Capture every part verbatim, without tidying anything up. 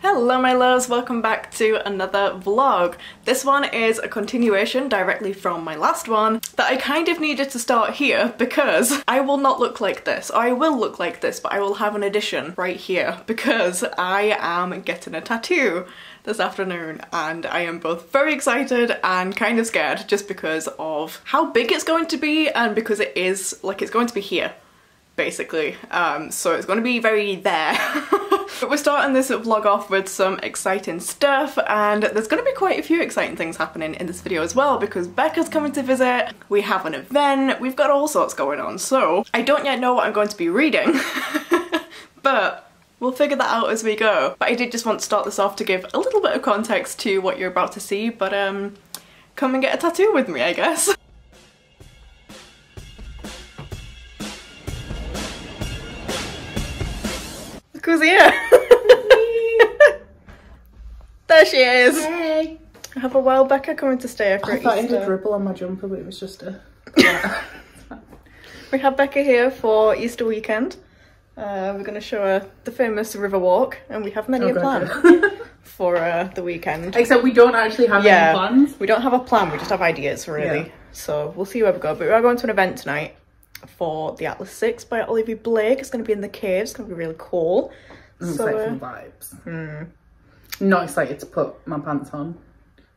Hello my loves, welcome back to another vlog. This one is a continuation directly from my last one that I kind of needed to start here because I will not look like this. I will look like this, but I will have an addition right here because I am getting a tattoo this afternoon and I am both very excited and kind of scared just because of how big it's going to be and because it is, like, it's going to be here basically. Um, so it's going to be very there. But we're starting this vlog off with some exciting stuff, and there's going to be quite a few exciting things happening in this video as well because Becca's coming to visit, we have an event, we've got all sorts going on. So I don't yet know what I'm going to be reading, but we'll figure that out as we go. But I did just want to start this off to give a little bit of context to what you're about to see, but um, come and get a tattoo with me, I guess. Who's here? There she is. Hey. I have a wild Becca coming to stay after Easter. I thought I had a dribble on my jumper, but it was just a... We have Becca here for Easter weekend. Uh, we're going to show her the famous river walk, and we have many oh, a plan for uh, the weekend. Except we don't actually have yeah, any plans. We don't have a plan, we just have ideas, really. Yeah. So we'll see where we go. But we are going to an event tonight for The Atlas Six by Olivia Blake. It's going to be in the cave. It's going to be really cool. I'm so, excited uh, for vibes. Mm. Not excited to put my pants on.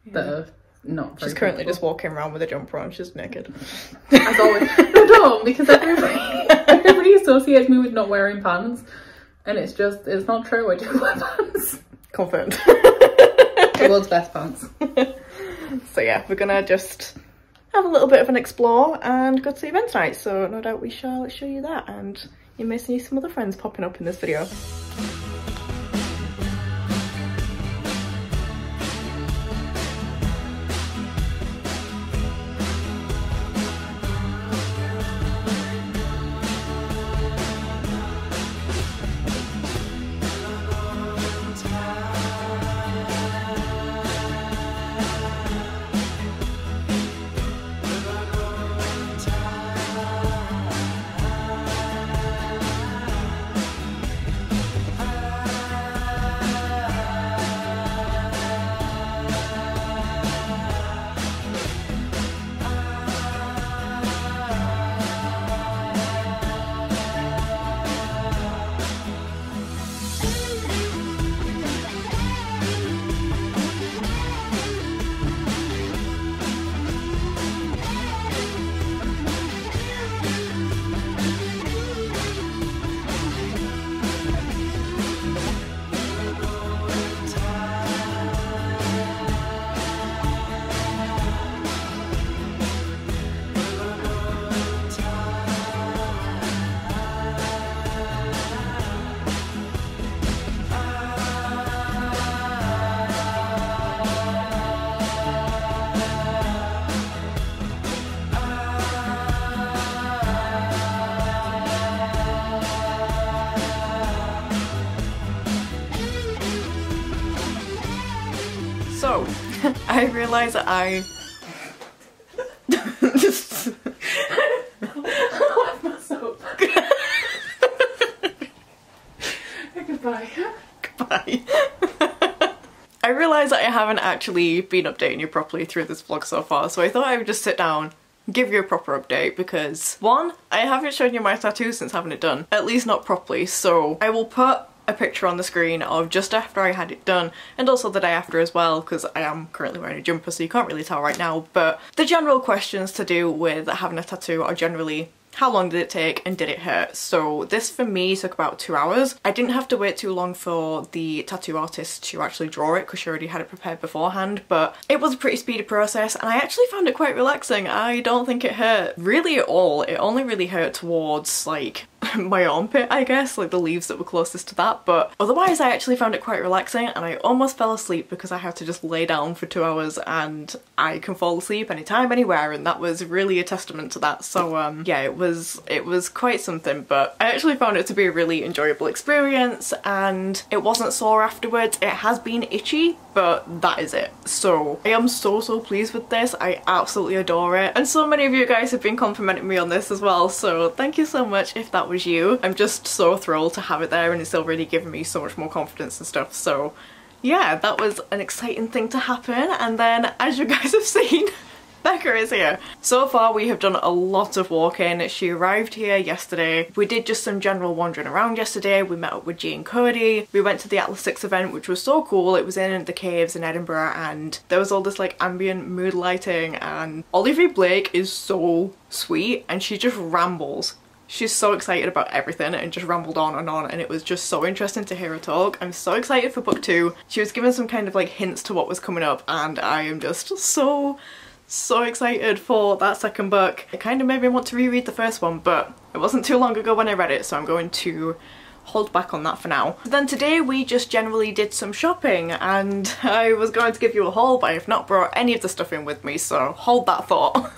Yeah. That are not very She's currently comfortable. Just walking around with a jumper on. She's naked. As always. No, don't, because everybody, everybody associates me with not wearing pants. And it's just, it's not true. I do wear pants. Confirmed. The world's best pants. So yeah, we're going to just... have a little bit of an explore and go to the event tonight, so no doubt we shall show you that, and you may see some other friends popping up in this video. So, I realise that I... just... I left myself. Goodbye. Goodbye. I realise that I haven't actually been updating you properly through this vlog so far, so I thought I would just sit down, give you a proper update, because one, I haven't shown you my tattoo since having it done, at least not properly, so I will put a picture on the screen of just after I had it done and also the day after as well, because I am currently wearing a jumper so you can't really tell right now, but the general questions to do with having a tattoo are generally how long did it take and did it hurt. So this for me took about two hours. I didn't have to wait too long for the tattoo artist to actually draw it because she already had it prepared beforehand, but it was a pretty speedy process and I actually found it quite relaxing. I don't think it hurt really at all. It only really hurt towards like my armpit, I guess, like the leaves that were closest to that, but otherwise I actually found it quite relaxing and I almost fell asleep because I had to just lay down for two hours and I can fall asleep anytime, anywhere, and that was really a testament to that. So um, yeah, it was it was quite something, but I actually found it to be a really enjoyable experience and it wasn't sore afterwards. It has been itchy, but that is it. So I am so, so pleased with this. I absolutely adore it. And so many of you guys have been complimenting me on this as well, so thank you so much if that was was you. I'm just so thrilled to have it there, and it's already given me so much more confidence and stuff. So yeah, that was an exciting thing to happen. And then, as you guys have seen, Becca is here. So far we have done a lot of walking. She arrived here yesterday. We did just some general wandering around yesterday. We met up with G and Cody. We went to the Atlas Six event, which was so cool. It was in the caves in Edinburgh, and there was all this like ambient mood lighting, and Olivia Blake is so sweet and she just rambles. She's so excited about everything and just rambled on and on, and it was just so interesting to hear her talk. I'm so excited for book two. She was given some kind of like hints to what was coming up, and I am just so so excited for that second book. It kind of made me want to reread the first one, but it wasn't too long ago when I read it, so I'm going to hold back on that for now. Then today we just generally did some shopping, and I was going to give you a haul, but I have not brought any of the stuff in with me, so hold that thought.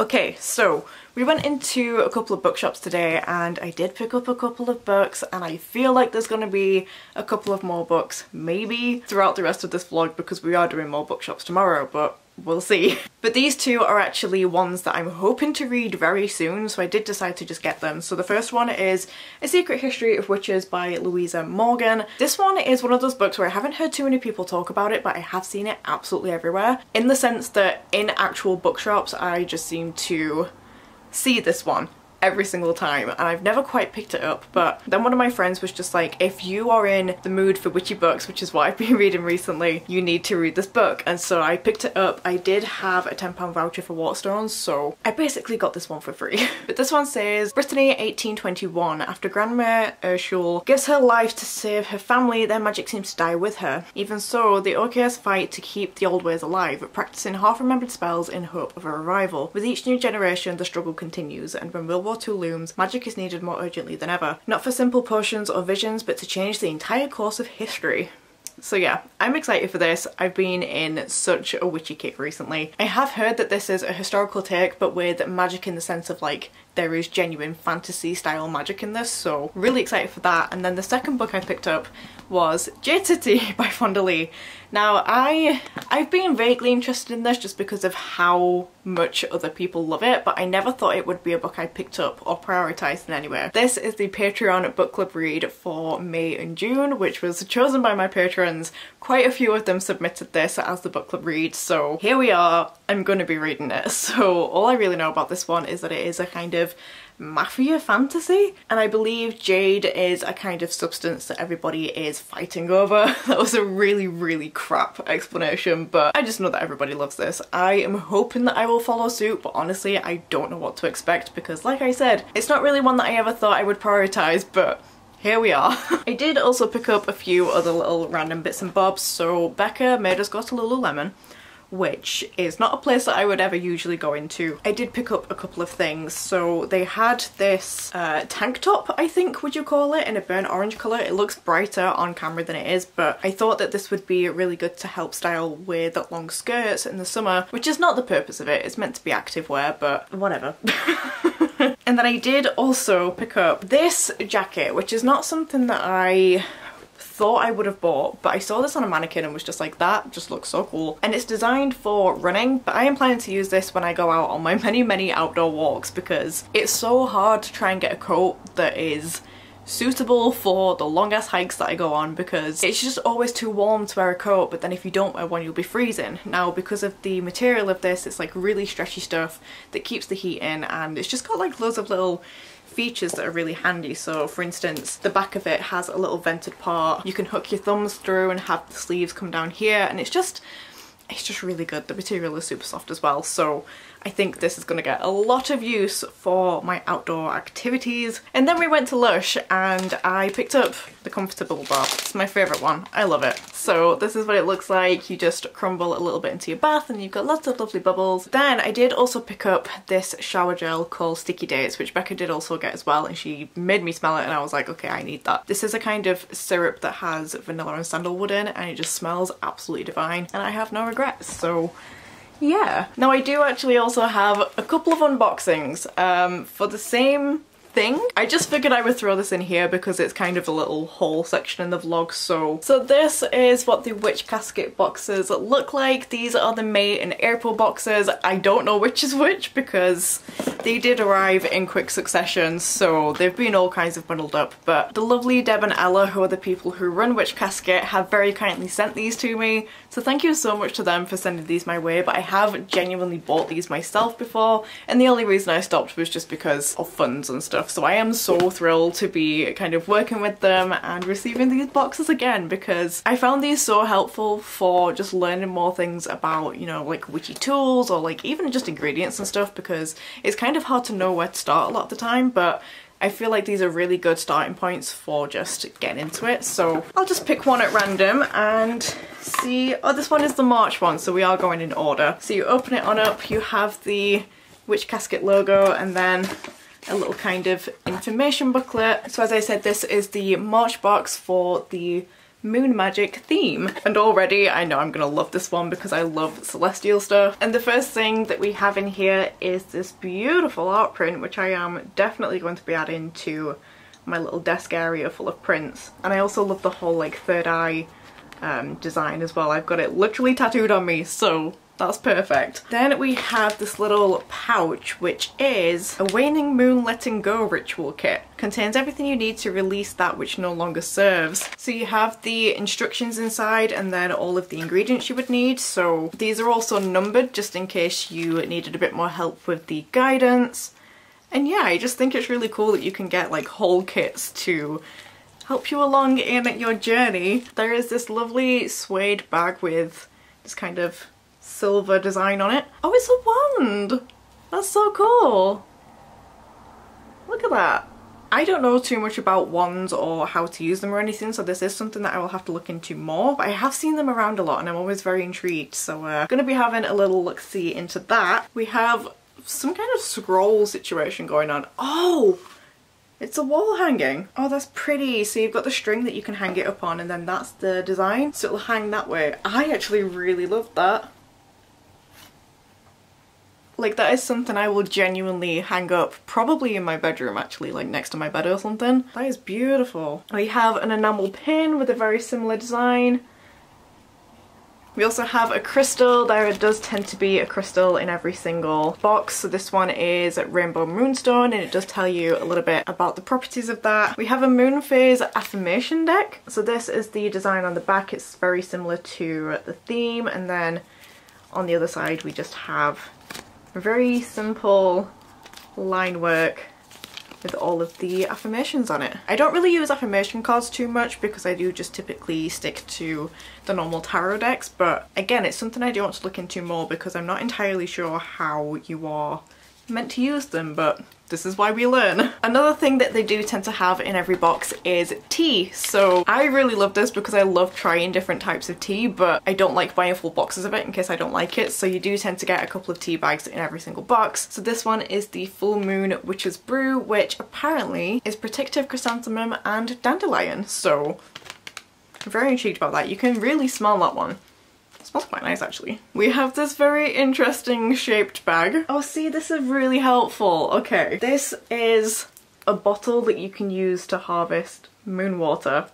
Okay, so we went into a couple of bookshops today, and I did pick up a couple of books, and I feel like there's going to be a couple of more books maybe throughout the rest of this vlog, because we are doing more bookshops tomorrow, but we'll see. But these two are actually ones that I'm hoping to read very soon, so I did decide to just get them. So the first one is A Secret History of Witches by Louisa Morgan. This one is one of those books where I haven't heard too many people talk about it, but I have seen it absolutely everywhere, in the sense that in actual bookshops I just seem to see this one every single time, and I've never quite picked it up. But then one of my friends was just like, if you are in the mood for witchy books, which is what I've been reading recently, you need to read this book. And so I picked it up. I did have a ten pound voucher for Waterstones, so I basically got this one for free. But this one says, Brittany eighteen twenty-one, after Grandma Urshul gives her life to save her family, their magic seems to die with her. Even so, the Orcas fight to keep the old ways alive, practicing half-remembered spells in hope of her arrival. With each new generation, the struggle continues, and when World War Two looms, magic is needed more urgently than ever. Not for simple potions or visions, but to change the entire course of history. So yeah, I'm excited for this. I've been in such a witchy kick recently. I have heard that this is a historical take, but with magic in the sense of like, there is genuine fantasy style magic in this, so really excited for that. And then the second book I picked up was Jade City by Fonda Lee. Now I, I've been vaguely interested in this just because of how much other people love it, but I never thought it would be a book I picked up or prioritised in any way. This is the Patreon book club read for May and June, which was chosen by my patrons. Quite a few of them submitted this as the book club read, so here we are. I'm going to be reading it. So all I really know about this one is that it is a kind of mafia fantasy, and I believe jade is a kind of substance that everybody is fighting over. That was a really really crap explanation, but I just know that everybody loves this. I am hoping that I will follow suit, but honestly I don't know what to expect, because like I said, it's not really one that I ever thought I would prioritize, but here we are. I did also pick up a few other little random bits and bobs. So Becca made us go to Lululemon, which is not a place that I would ever usually go into. I did pick up a couple of things. So they had this uh, tank top, I think would you call it, in a burnt orange colour. It looks brighter on camera than it is, but I thought that this would be really good to help style with long skirts in the summer, which is not the purpose of it. It's meant to be active wear, but whatever. And then I did also pick up this jacket, which is not something that I thought I would have bought, but I saw this on a mannequin and was just like, that just looks so cool. And it's designed for running, but I am planning to use this when I go out on my many many outdoor walks, because it's so hard to try and get a coat that is suitable for the long ass hikes that I go on, because it's just always too warm to wear a coat, but then if you don't wear one you'll be freezing. Now because of the material of this, it's like really stretchy stuff that keeps the heat in, and it's just got like loads of little features that are really handy. So for instance, the back of it has a little vented part. You can hook your thumbs through and have the sleeves come down here, and it's just it's just really good. The material is super soft as well, so I think this is going to get a lot of use for my outdoor activities. And then we went to Lush and I picked up the comfortable bath. It's my favourite one. I love it. So this is what it looks like. You just crumble a little bit into your bath and you've got lots of lovely bubbles. Then I did also pick up this shower gel called Sticky Dates, which Becca did also get as well, and she made me smell it and I was like, okay, I need that. This is a kind of syrup that has vanilla and sandalwood in it, and it just smells absolutely divine, and I have no regrets. So yeah. Now I do actually also have a couple of unboxings um, for the same thing. I just figured I would throw this in here because it's kind of a little haul section in the vlog. So so this is what the Witch Casket boxes look like. These are the May and April boxes. I don't know which is which because they did arrive in quick succession, so they've been all kinds of bundled up, but the lovely Deb and Ella, who are the people who run Witch Casket, have very kindly sent these to me, so thank you so much to them for sending these my way. But I have genuinely bought these myself before, and the only reason I stopped was just because of funds and stuff, so I am so thrilled to be kind of working with them and receiving these boxes again, because I found these so helpful for just learning more things about, you know, like witchy tools or like even just ingredients and stuff, because it's kind of hard to know where to start a lot of the time, but I feel like these are really good starting points for just getting into it. So I'll just pick one at random and see. Oh, this one is the March one, so we are going in order. So you open it on up, you have the Witch Casket logo and then a little kind of information booklet. So as I said, this is the March box for the Moon Magic theme, and already I know I'm gonna love this one because I love celestial stuff. And the first thing that we have in here is this beautiful art print, which I am definitely going to be adding to my little desk area full of prints. And I also love the whole like third eye um, design as well. I've got it literally tattooed on me, so that's perfect. Then we have this little pouch, which is a waning moon letting go ritual kit. Contains everything you need to release that which no longer serves. So you have the instructions inside and then all of the ingredients you would need. So these are also numbered just in case you needed a bit more help with the guidance. And yeah, I just think it's really cool that you can get like whole kits to help you along in your journey. There is this lovely suede bag with this kind of silver design on it. Oh, it's a wand! That's so cool! Look at that! I don't know too much about wands or how to use them or anything, so this is something that I will have to look into more, but I have seen them around a lot and I'm always very intrigued, so uh, I'm gonna be having a little look-see into that. We have some kind of scroll situation going on. Oh! It's a wall hanging. Oh, that's pretty. So you've got the string that you can hang it up on and then that's the design, so it'll hang that way. I actually really love that. Like, that is something I will genuinely hang up, probably in my bedroom actually, like next to my bed or something. That is beautiful. We have an enamel pin with a very similar design. We also have a crystal. There does tend to be a crystal in every single box. So this one is Rainbow Moonstone and it does tell you a little bit about the properties of that. We have a moon phase affirmation deck. So this is the design on the back. It's very similar to the theme, and then on the other side we just have very simple line work with all of the affirmations on it. I don't really use affirmation cards too much because I do just typically stick to the normal tarot decks, but again, it's something I do want to look into more because I'm not entirely sure how you are meant to use them, but this is why we learn. Another thing that they do tend to have in every box is tea. So I really love this because I love trying different types of tea, but I don't like buying full boxes of it in case I don't like it. So you do tend to get a couple of tea bags in every single box. So this one is the Full Moon Witch's Brew, which apparently is protective chrysanthemum and dandelion. So I'm very intrigued about that. You can really smell that one. It smells quite nice actually. We have this very interesting shaped bag. Oh, see, this is really helpful. Okay, this is a bottle that you can use to harvest moon water,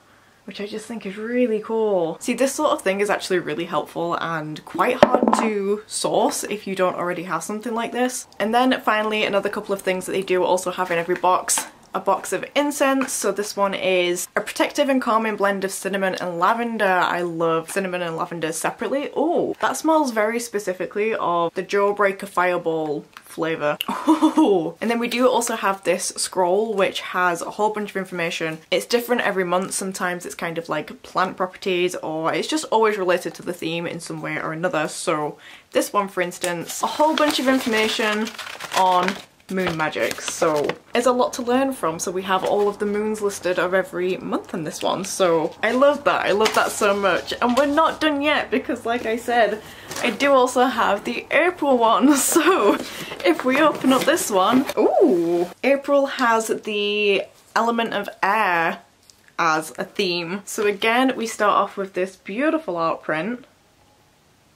which I just think is really cool. See, this sort of thing is actually really helpful and quite hard to source if you don't already have something like this. And then finally, another couple of things that they do also have in every box. A box of incense. So this one is a protective and calming blend of cinnamon and lavender. I love cinnamon and lavender separately. Oh, that smells very specifically of the Jawbreaker Fireball flavour. Oh. And then we do also have this scroll which has a whole bunch of information. It's different every month. Sometimes it's kind of like plant properties, or it's just always related to the theme in some way or another. So this one, for instance, a whole bunch of information on moon magic, so there's a lot to learn from. So we have all of the moons listed of every month in this one, so I love that. I love that so much. And we're not done yet because, like I said, I do also have the April one. So if we open up this one, ooh, April has the element of air as a theme. So again, we start off with this beautiful art print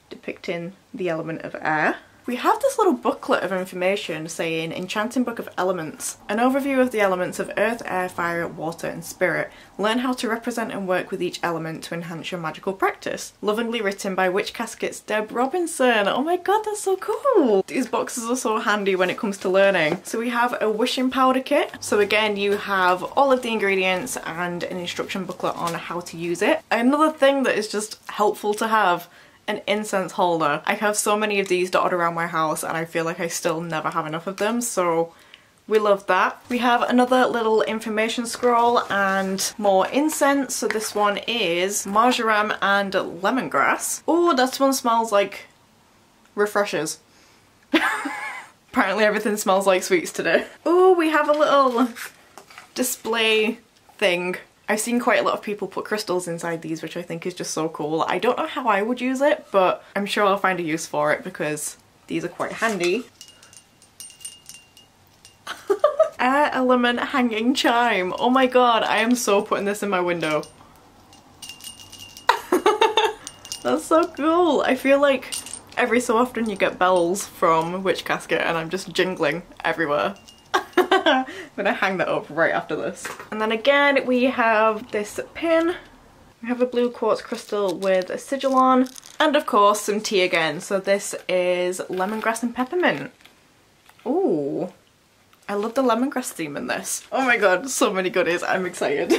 depicting the element of air. we have this little booklet of information saying Enchanting Book of Elements, an overview of the elements of earth, air, fire, water and spirit. Learn how to represent and work with each element to enhance your magical practice. Lovingly written by Witch Casket's Deb Robinson. Oh my god, that's so cool! These boxes are so handy when it comes to learning. So we have a wishing powder kit. So again, you have all of the ingredients and an instruction booklet on how to use it. Another thing that is just helpful to have, an incense holder. I have so many of these dotted around my house and I feel like I still never have enough of them, so we love that. We have another little information scroll and more incense. So this one is marjoram and lemongrass. Oh, that one smells like refreshers. Apparently everything smells like sweets today. Oh, we have a little display thing. I've seen quite a lot of people put crystals inside these, which I think is just so cool. I don't know how I would use it, but I'm sure I'll find a use for it because these are quite handy. Air element hanging chime. Oh my god, I am so putting this in my window. That's so cool. I feel like every so often you get bells from Witch Casket and I'm just jingling everywhere. I'm gonna hang that up right after this. And then again we have this pin. We have a blue quartz crystal with a sigil on. And of course some tea again. So this is lemongrass and peppermint. Ooh. I love the lemongrass theme in this. Oh my god, so many goodies. I'm excited.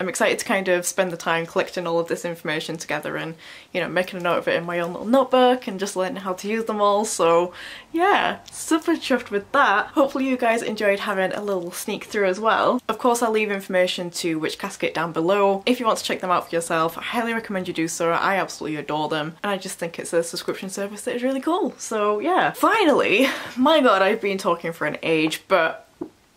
I'm excited to kind of spend the time collecting all of this information together and, you know, making a note of it in my own little notebook and just learning how to use them all. So yeah, super chuffed with that. Hopefully you guys enjoyed having a little sneak through as well. Of course I'll leave information to Witch Casket down below. If you want to check them out for yourself, I highly recommend you do so. I absolutely adore them and I just think it's a subscription service that is really cool. So yeah, finally, my god, I've been talking for an age, but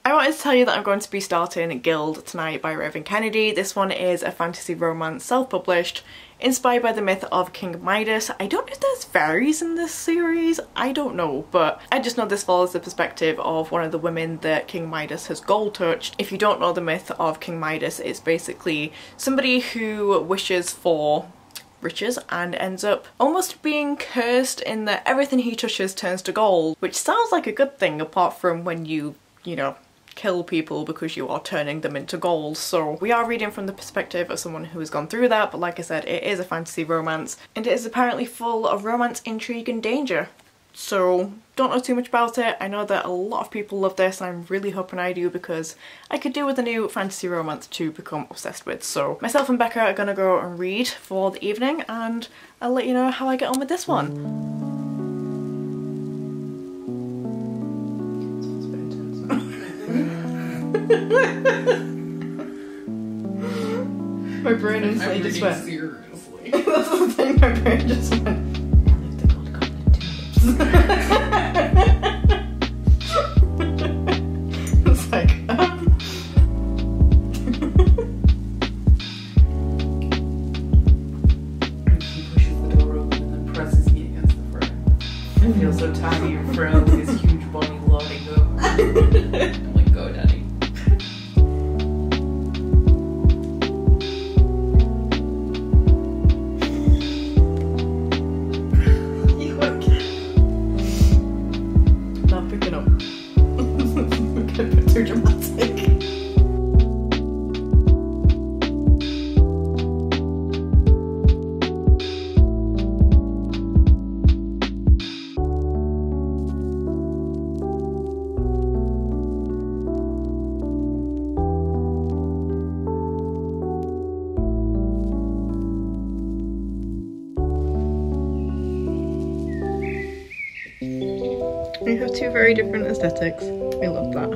I wanted to tell you that I'm going to be starting Gild tonight by Raven Kennedy. This one is a fantasy romance self-published, inspired by the myth of King Midas. I don't know if there's fairies in this series, I don't know, but I just know this follows the perspective of one of the women that King Midas has gold-touched. If you don't know the myth of King Midas, it's basically somebody who wishes for riches and ends up almost being cursed in that everything he touches turns to gold, which sounds like a good thing apart from when you, you know, kill people because you are turning them into gold. So we are reading from the perspective of someone who has gone through that, but like I said, it is a fantasy romance and it is apparently full of romance, intrigue and danger. So don't know too much about it. I know that a lot of people love this and I'm really hoping I do because I could do with a new fantasy romance to become obsessed with. So myself and Becca are gonna go and read for the evening and I'll let you know how I get on with this one. My brain is like just went seriously. That's the thing, my brain just went the gold goblin. It's like um... She pushes the door open and then presses me against the frame. I feel so tiny and frail with this huge body loading over. I'm like, go daddy. We have two very different aesthetics. I love that.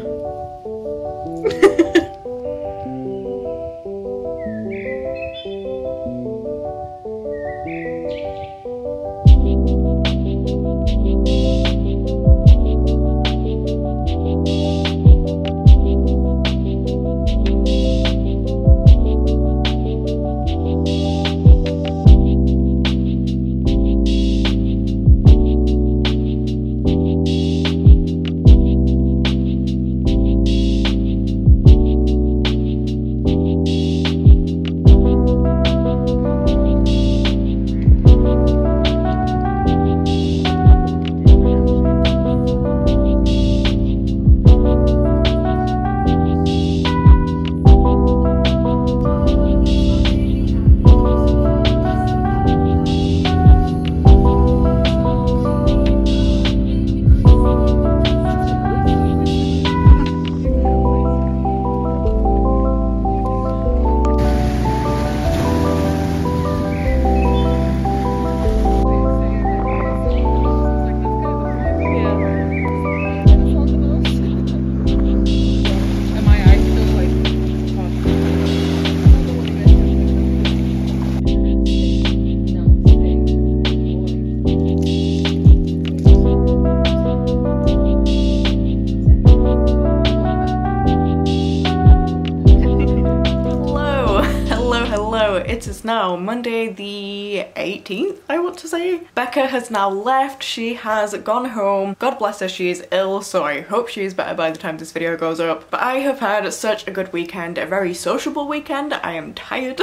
now Monday the eighteenth, I want to say. Becca has now left. She has gone home. God bless her, she is ill, so I hope she is better by the time this video goes up. But I have had such a good weekend, a very sociable weekend. I am tired.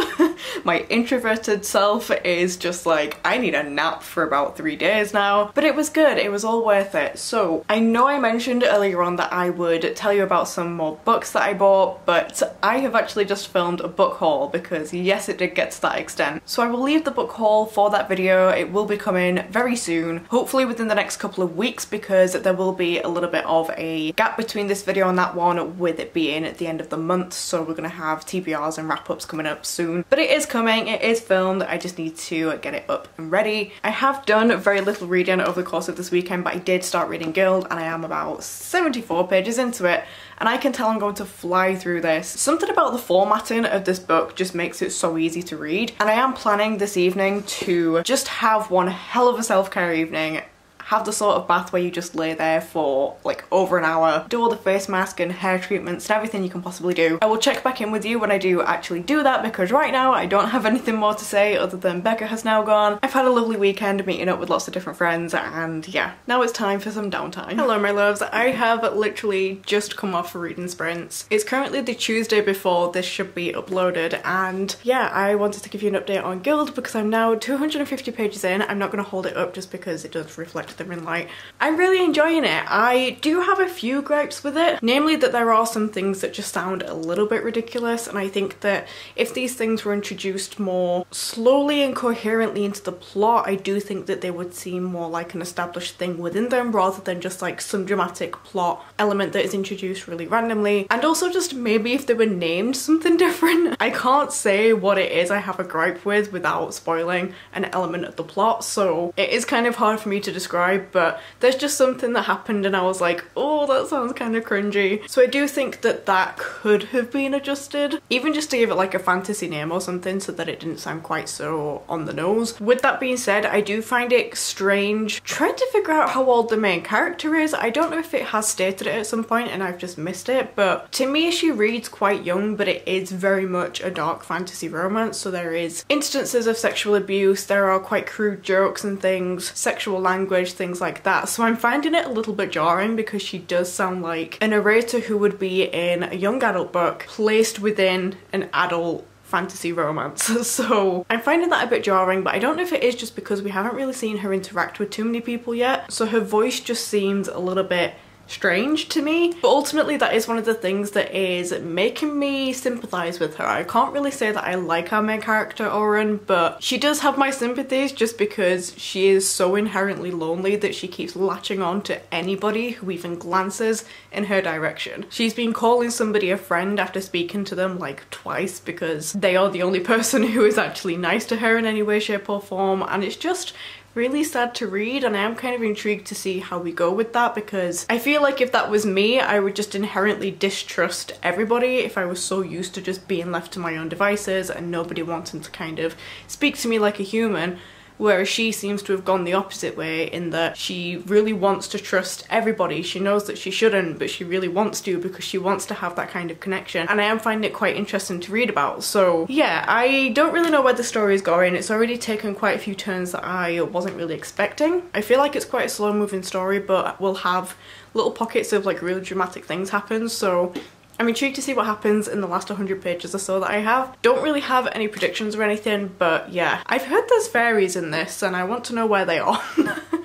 My introverted self is just like, I need a nap for about three days now. But it was good, it was all worth it. So I know I mentioned earlier on that I would tell you about some more books that I bought, but I have actually just filmed a book haul because yes, it did get to that extent. So I will leave the book haul for that video. It will be coming very soon, hopefully within the next couple of weeks, because there will be a little bit of a gap between this video and that one, with it being at the end of the month. So we're gonna have T B Rs and wrap-ups coming up soon, but it is coming, it is filmed. I just need to get it up and ready. I have done very little reading over the course of this weekend, but I did start reading Gild and I am about seventy-four pages into it, and I can tell I'm going to fly through this. Something about the formatting of this book just makes it so easy to read, and I am planning this evening to just have one hell of a self-care evening. Have the sort of bath where you just lay there for like over an hour, do all the face mask and hair treatments and everything you can possibly do. I will check back in with you when I do actually do that, because right now I don't have anything more to say other than Becca has now gone. I've had a lovely weekend meeting up with lots of different friends, and yeah, now it's time for some downtime. Hello my loves, I have literally just come off reading sprints. It's currently the Tuesday before this should be uploaded, and yeah, I wanted to give you an update on Gild because I'm now two hundred fifty pages in. I'm not going to hold it up just because it does reflect the in light. I'm really enjoying it. I do have a few gripes with it, namely that there are some things that just sound a little bit ridiculous, and I think that if these things were introduced more slowly and coherently into the plot, I do think that they would seem more like an established thing within them rather than just like some dramatic plot element that is introduced really randomly. And also just maybe if they were named something different. I can't say what it is I have a gripe with without spoiling an element of the plot, so it is kind of hard for me to describe, but there's just something that happened and I was like, oh, that sounds kind of cringy. So I do think that that could have been adjusted, even just to give it like a fantasy name or something so that it didn't sound quite so on the nose. With that being said, I do find it strange trying to figure out how old the main character is. I don't know if it has stated it at some point and I've just missed it, but to me she reads quite young, but it is very much a dark fantasy romance, so there is instances of sexual abuse, there are quite crude jokes and things, sexual language, things like that. So I'm finding it a little bit jarring because she does sound like a narrator who would be in a young adult book placed within an adult fantasy romance. So I'm finding that a bit jarring, but I don't know if it is just because we haven't really seen her interact with too many people yet. So her voice just seems a little bit strange to me, but ultimately that is one of the things that is making me sympathize with her. I can't really say that I like our main character Oren, but she does have my sympathies just because she is so inherently lonely that she keeps latching on to anybody who even glances in her direction. She's been calling somebody a friend after speaking to them like twice because they are the only person who is actually nice to her in any way, shape or form, and it's just really sad to read, and I am kind of intrigued to see how we go with that, because I feel like if that was me I would just inherently distrust everybody if I was so used to just being left to my own devices and nobody wanting to kind of speak to me like a human. Whereas she seems to have gone the opposite way in that she really wants to trust everybody. She knows that she shouldn't, but she really wants to because she wants to have that kind of connection, and I am finding it quite interesting to read about. So yeah, I don't really know where the story is going. It's already taken quite a few turns that I wasn't really expecting. I feel like it's quite a slow moving story, but we'll have little pockets of like really dramatic things happen, so I'm intrigued to see what happens in the last one hundred pages or so that I have. Don't really have any predictions or anything, but yeah. I've heard there's fairies in this and I want to know where they are.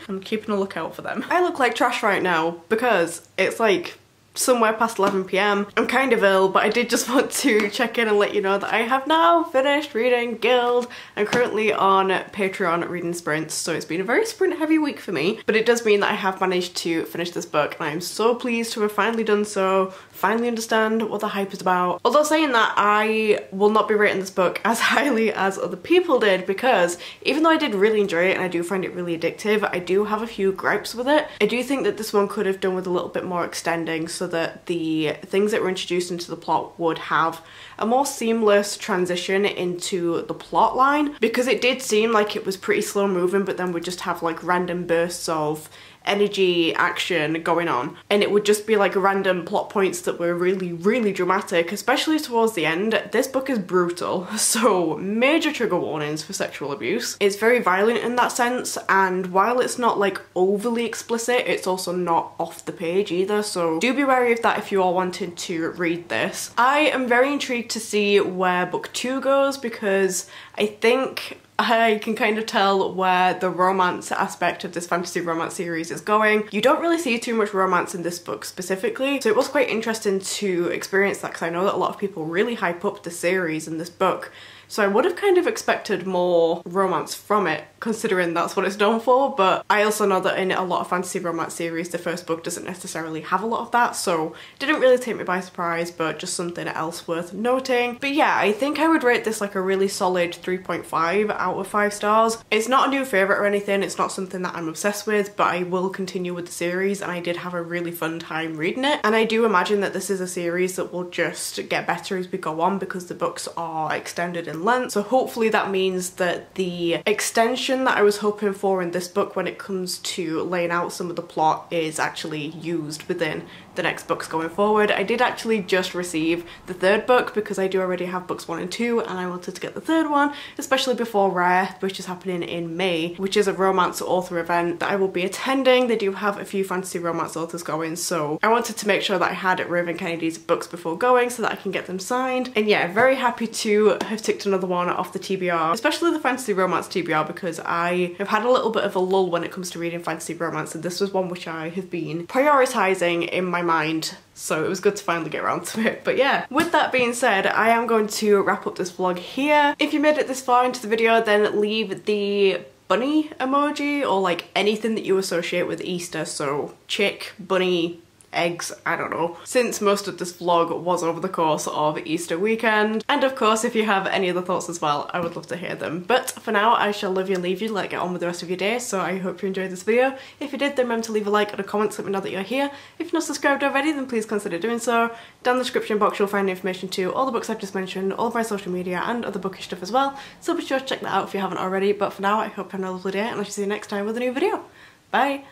I'm keeping a lookout for them. I look like trash right now because it's like somewhere past eleven p m. I'm kind of ill, but I did just want to check in and let you know that I have now finished reading Gild. I'm currently on Patreon reading sprints, so it's been a very sprint heavy week for me, but it does mean that I have managed to finish this book and I am so pleased to have finally done so, finally understand what the hype is about. Although saying that, I will not be rating this book as highly as other people did, because even though I did really enjoy it and I do find it really addictive, I do have a few gripes with it. I do think that this one could have done with a little bit more extending so that the things that were introduced into the plot would have a more seamless transition into the plot line, because it did seem like it was pretty slow moving, but then we'd just have like random bursts of energy action going on, and it would just be like random plot points that were really really dramatic, especially towards the end. This book is brutal, so major trigger warnings for sexual abuse. It's very violent in that sense, and while it's not like overly explicit, it's also not off the page either, so do be wary of that if you all wanted to read this. I am very intrigued to see where book two goes, because I think I can kind of tell where the romance aspect of this fantasy romance series is going. You don't really see too much romance in this book specifically, so it was quite interesting to experience that, because I know that a lot of people really hype up the series and this book. So I would have kind of expected more romance from it, considering that's what it's known for, but I also know that in a lot of fantasy romance series, the first book doesn't necessarily have a lot of that, so didn't really take me by surprise, but just something else worth noting. But yeah, I think I would rate this like a really solid three point five out of five stars. It's not a new favourite or anything, it's not something that I'm obsessed with, but I will continue with the series, and I did have a really fun time reading it, and I do imagine that this is a series that will just get better as we go on, because the books are extended in length, so hopefully that means that the extension that I was hoping for in this book when it comes to laying out some of the plot is actually used within the next books going forward. I did actually just receive the third book, because I do already have books one and two, and I wanted to get the third one, especially before Rare, which is happening in May, which is a romance author event that I will be attending. They do have a few fantasy romance authors going, so I wanted to make sure that I had Raven Kennedy's books before going so that I can get them signed. And yeah, very happy to have ticked another one off the T B R, especially the fantasy romance T B R, because I have had a little bit of a lull when it comes to reading fantasy romance, and this was one which I have been prioritising in my mind, so it was good to finally get around to it. But yeah, with that being said, I am going to wrap up this vlog here. If you made it this far into the video, then leave the bunny emoji, or like anything that you associate with Easter, so chick, bunny, eggs, I don't know, since most of this vlog was over the course of Easter weekend. And of course, if you have any other thoughts as well, I would love to hear them. But for now, I shall love you and leave you, let get on with the rest of your day, so I hope you enjoyed this video. If you did, then remember to leave a like and a comment to let me know that you're here. If you're not subscribed already, then please consider doing so. Down in the description box you'll find information to all the books I've just mentioned, all of my social media and other bookish stuff as well, so be sure to check that out if you haven't already. But for now, I hope you have a lovely day, and I shall see you next time with a new video. Bye!